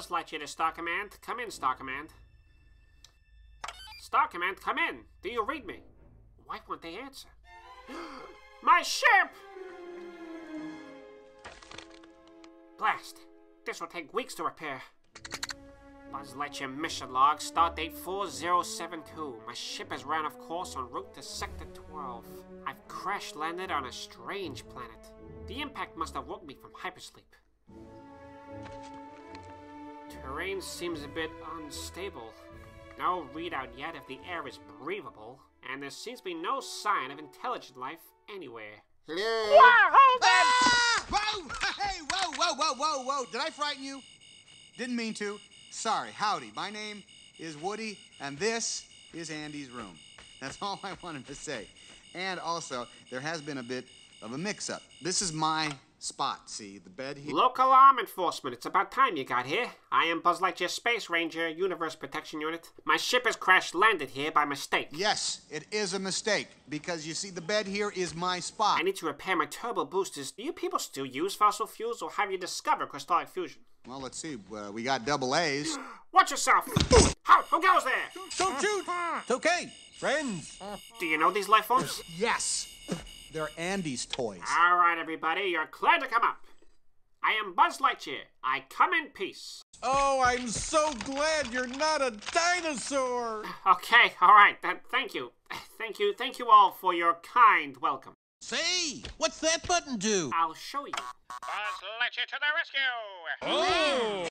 Buzz Lightyear to Star Command. Come in, Star Command. Star Command, come in. Do you read me? Why won't they answer? My ship! Blast. This will take weeks to repair. Buzz Lightyear mission log, start date 4072. My ship has ran off course en route to Sector 12. I've crash landed on a strange planet. The impact must have woke me from hypersleep. Terrain seems a bit unstable. No readout yet if the air is breathable, and there seems to be no sign of intelligent life anywhere. Hello? Whoa, hold ah! Whoa! Hey, whoa, whoa, whoa, whoa, whoa! Did I frighten you? Didn't mean to. Sorry, howdy. My name is Woody, and this is Andy's room. That's all I wanted to say. And also, there has been a bit of a mix-up. This is my spot, see? The bed here. Local arm enforcement. It's about time you got here. I am Buzz Lightyear Space Ranger, Universe Protection Unit. My ship has crash-landed here by mistake. Yes, it is a mistake, because you see, the bed here is my spot. I need to repair my turbo boosters. Do you people still use fossil fuels, or have you discovered crystallic fusion? Well, let's see. We got double A's. Watch yourself! How? Who goes there? Don't shoot! It's okay. Friends. Do you know these life forms? Yes. They're Andy's toys. All right, everybody. You're glad to come up. I am Buzz Lightyear. I come in peace. Oh, I'm so glad you're not a dinosaur. Okay. All right. Thank you. Thank you. Thank you all for your kind welcome. Say, what's that button do? I'll show you. Buzz Lightyear to the rescue! Oh!